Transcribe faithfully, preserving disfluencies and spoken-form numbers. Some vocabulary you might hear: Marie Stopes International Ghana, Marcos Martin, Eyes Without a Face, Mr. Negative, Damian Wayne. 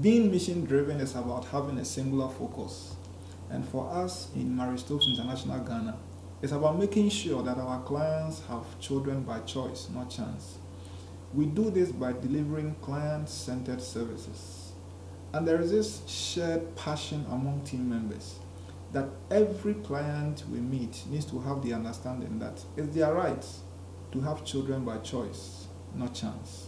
being mission-driven is about having a singular focus. And for us in Marie Stopes International Ghana, it's about making sure that our clients have children by choice, not chance. We do this by delivering client-centered services. And there is this shared passion among team members that every client we meet needs to have the understanding that it's their right to have children by choice, not chance.